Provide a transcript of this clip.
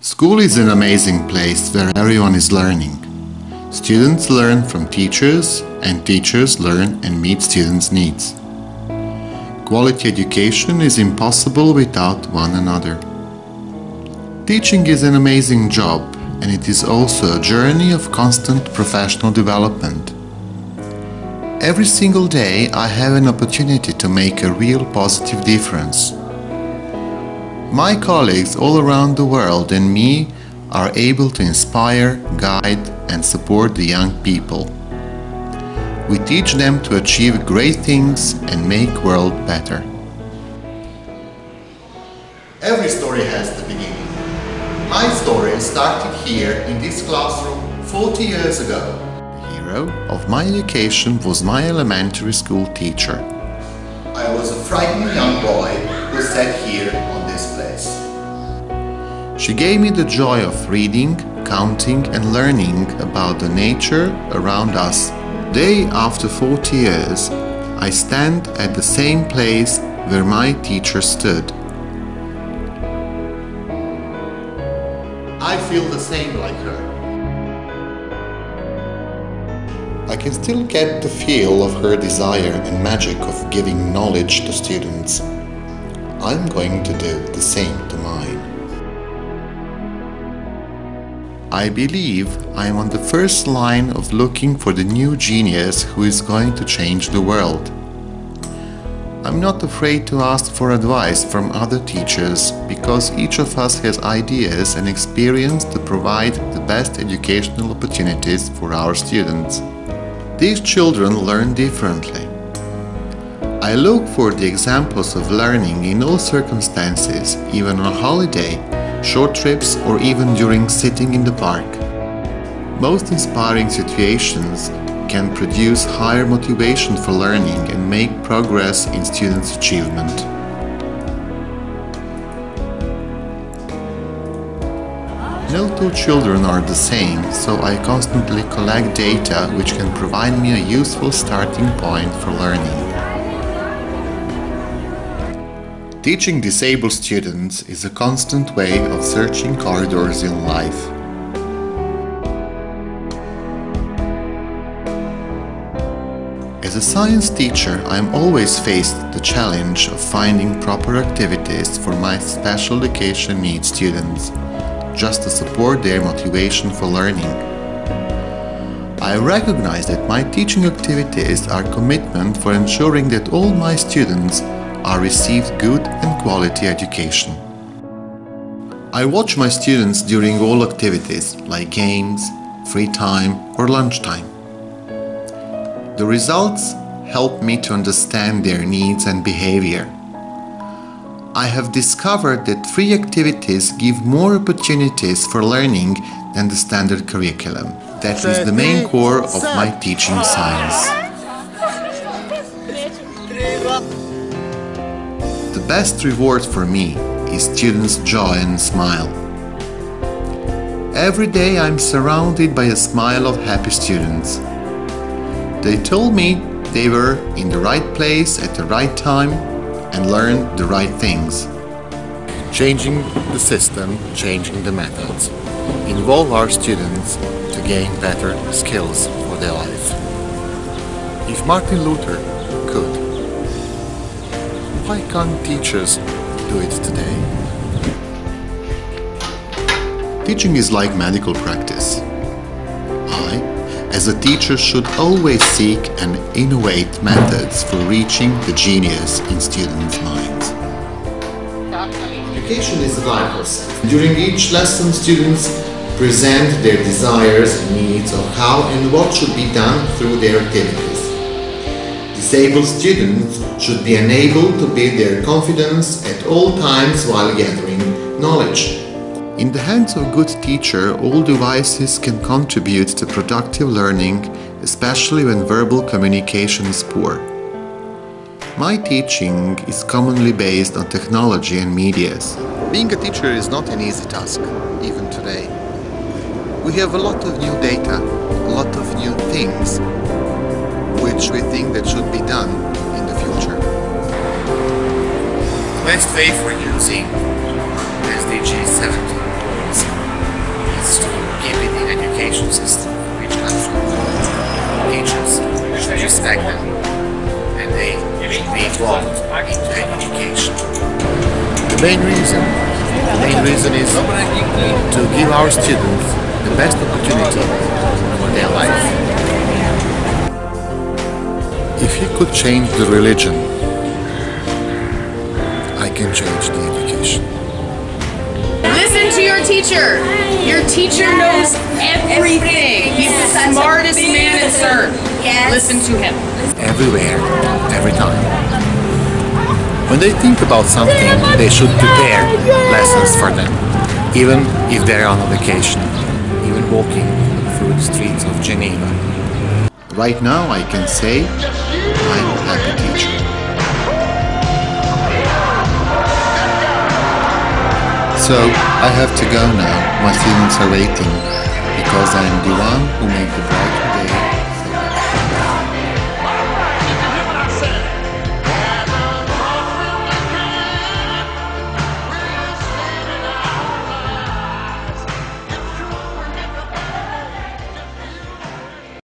School is an amazing place where everyone is learning. Students learn from teachers, and teachers learn and meet students' needs. Quality education is impossible without one another. Teaching is an amazing job, and it is also a journey of constant professional development. Every single day I have an opportunity to make a real positive difference. My colleagues all around the world and me are able to inspire, guide and support the young people. We teach them to achieve great things and make the world better. Every story has the beginning. My story started here in this classroom 40 years ago. The hero of my education was my elementary school teacher. I was a frightened young boy who sat here on this place. She gave me the joy of reading, counting and learning about the nature around us. Day after 40 years, I stand at the same place where my teacher stood. I feel the same like her. I can still get the feel of her desire and magic of giving knowledge to students. I'm going to do the same to mine. I believe I am on the first line of looking for the new genius who is going to change the world. I'm not afraid to ask for advice from other teachers because each of us has ideas and experience to provide the best educational opportunities for our students. These children learn differently. I look for the examples of learning in all circumstances, even on holiday, short trips or even during sitting in the park. Most inspiring situations can produce higher motivation for learning and make progress in students' achievement. No two children are the same, so I constantly collect data which can provide me a useful starting point for learning. Teaching disabled students is a constant way of searching corridors in life. As a science teacher, I am always faced the challenge of finding proper activities for my special education needs students, just to support their motivation for learning. I recognize that my teaching activities are a commitment for ensuring that all my students are received good and quality education. I watch my students during all activities like games, free time or lunchtime. The results help me to understand their needs and behavior. I have discovered that free activities give more opportunities for learning than the standard curriculum. That is the main core of my teaching science. The best reward for me is students' joy and smile. Every day I'm surrounded by a smile of happy students. They told me they were in the right place at the right time and learned the right things. Changing the system, changing the methods. Involve our students to gain better skills for their life. If Martin Luther could, why can't teachers do it today? Teaching is like medical practice. I, as a teacher, should always seek and innovate methods for reaching the genius in students' minds. Education is a life lesson. During each lesson, students present their desires and needs of how and what should be done through their activities. Disabled students should be enabled to build their confidence at all times while gathering knowledge. In the hands of a good teacher, all devices can contribute to productive learning, especially when verbal communication is poor. My teaching is commonly based on technology and media. Being a teacher is not an easy task, even today. We have a lot of new data, a lot of new things, which we think that should be done in the future. The best way for using SDG 17 goals is to keep it in education system for each country. Teachers should respect them, and they should be involved into education. The main reason is to give our students the best opportunity for their life. If you could change the religion, I can change the education. Listen to your teacher. Your teacher knows everything. He's the smartest man in CERN. Listen to him. Everywhere, every time. When they think about something, they should prepare lessons for them. Even if they're on a vacation, even walking through the streets of Geneva. Right now I can say I'm a happy teacher. So, I have to go now, my students are waiting, because I am the one who made the break.